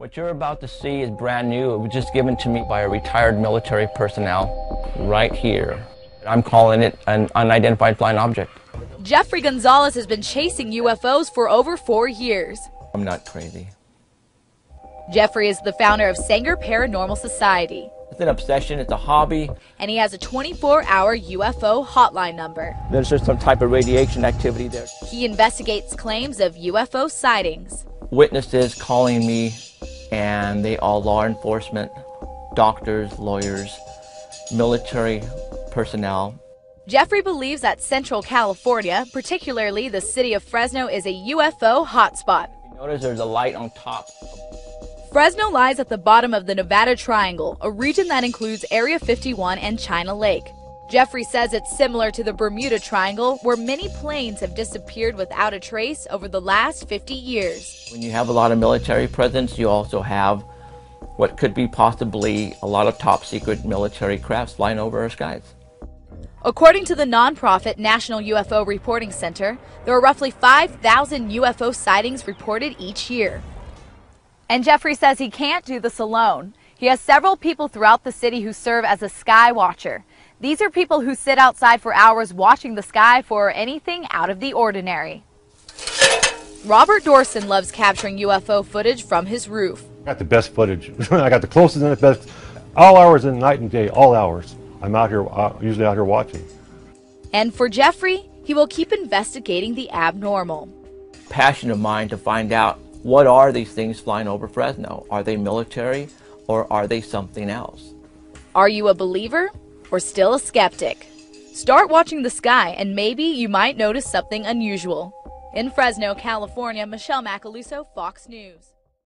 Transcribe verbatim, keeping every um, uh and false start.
What you're about to see is brand new. It was just given to me by a retired military personnel right here. I'm calling it an unidentified flying object. Jeffrey Gonzalez has been chasing U F Os for over four years. I'm not crazy. Jeffrey is the founder of Sanger Paranormal Society. It's an obsession, it's a hobby. And he has a twenty-four hour U F O hotline number. There's just some type of radiation activity there. He investigates claims of U F O sightings. Witnesses calling me, and they all law enforcement, doctors, lawyers, military personnel. Jeffrey believes that Central California, particularly the city of Fresno, is a U F O hotspot. You notice there's a light on top. Fresno lies at the bottom of the Nevada Triangle, a region that includes Area fifty-one and China Lake. Jeffrey says it's similar to the Bermuda Triangle, where many planes have disappeared without a trace over the last fifty years. When you have a lot of military presence, you also have what could be possibly a lot of top-secret military crafts flying over our skies. According to the nonprofit National U F O Reporting Center, there are roughly five thousand U F O sightings reported each year. And Jeffrey says he can't do this alone. He has several people throughout the city who serve as a sky watcher. These are people who sit outside for hours watching the sky for anything out of the ordinary. Robert Dorson loves capturing U F O footage from his roof. I got the best footage. I got the closest and the best. All hours of the night and day, all hours. I'm out here, uh, usually out here watching. And for Jeffrey, he will keep investigating the abnormal. Passion of mine to find out, what are these things flying over Fresno? Are they military or are they something else? Are you a believer or still a skeptic? Start watching the sky and maybe you might notice something unusual. In Fresno, California, Michelle Macaluso, Fox News.